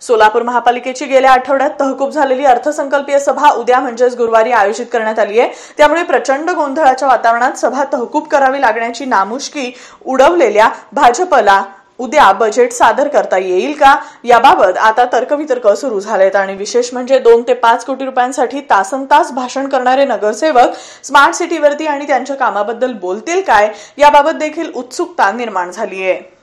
सोलापूर महापालिकेची गेल्या आठवड्यात तहकूब झालेली अर्थसंकल्पीय सभा उद्या म्हणजेच गुरुवारी आयोजित करण्यात आली आहे. त्यामुळे प्रचंड गोंधळाच्या वातावरणात सभा तहकूब करावी लागण्याची नामुष्की उडवलेल्या भाजपला उद्या बजेट सादर करता येईल का याबाबत आता तर्कवितर्क सुरू झालेत. आणि विशेष म्हणजे 2 ते 5 कोटी रुपयांसाठी तासनतास भाषण करणारे नगरसेवक स्मार्ट सिटीवरती आणि त्यांच्या कामाबद्दल बोलतील काय याबाबत देखील उत्सुकता निर्माण झाली आहे.